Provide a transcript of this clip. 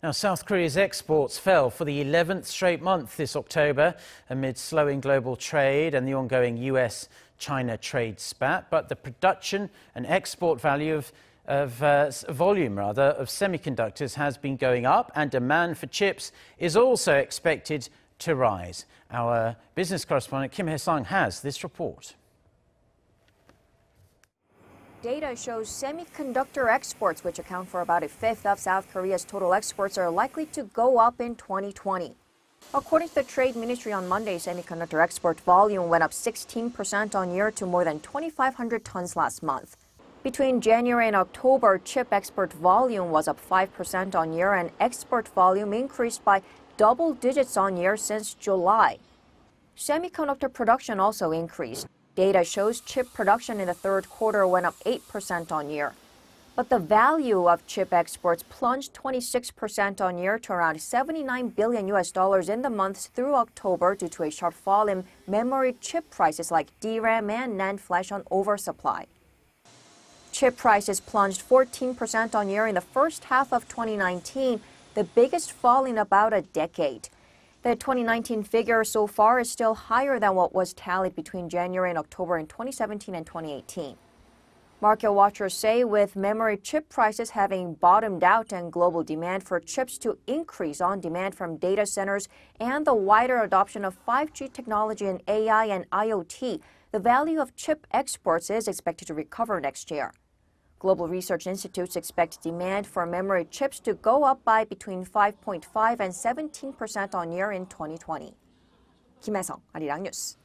Now, South Korea's exports fell for the 11th straight month this October amid slowing global trade and the ongoing US-China trade spat. But the production and export value volume of semiconductors has been going up, and demand for chips is also expected to rise. Our business correspondent Kim Hyesung has this report. Data shows semiconductor exports, which account for about a fifth of South Korea's total exports, are likely to go up in 2020. According to the Trade Ministry on Monday, semiconductor export volume went up 16% on year to more than 2,500 tons last month. Between January and October, chip export volume was up 5% on year, and export volume increased by double digits on year since July. Semiconductor production also increased. Data shows chip production in the third quarter went up 8% on year. But the value of chip exports plunged 26% on year to around $79 billion in the months through October due to a sharp fall in memory chip prices like DRAM and NAND flash on oversupply. Chip prices plunged 14% on year in the first half of 2019, the biggest fall in about a decade. The 2019 figure so far is still higher than what was tallied between January and October in 2017 and 2018. Market watchers say with memory chip prices having bottomed out and global demand for chips to increase on demand from data centers and the wider adoption of 5G technology and AI and IoT, the value of chip exports is expected to recover next year. Global research institutes expect demand for memory chips to go up by between 5.5% and 17% on year in 2020. Kim Hyesung, Arirang News.